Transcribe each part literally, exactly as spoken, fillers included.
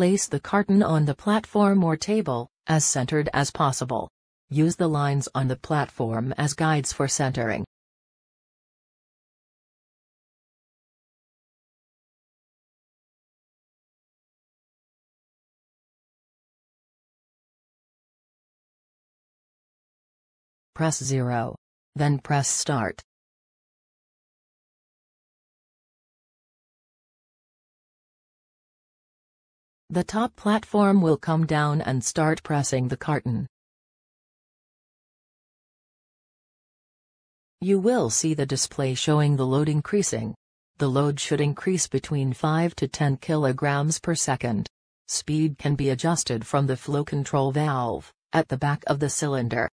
place the carton on the platform or table, as centered as possible. Use the lines on the platform as guides for centering. Press zero. Then press Start. The top platform will come down and start pressing the carton. You will see the display showing the load increasing. The load should increase between five to ten kilograms per second. Speed can be adjusted from the flow control valve, at the back of the cylinder.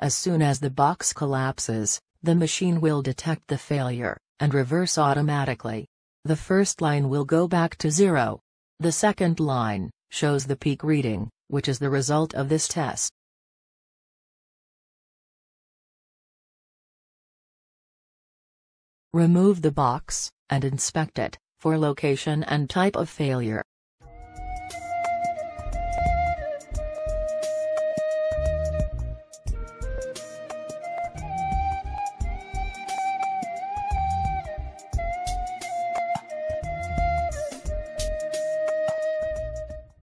As soon as the box collapses, the machine will detect the failure, and reverse automatically. The first line will go back to zero. The second line shows the peak reading, which is the result of this test. Remove the box, and inspect it, for location and type of failure.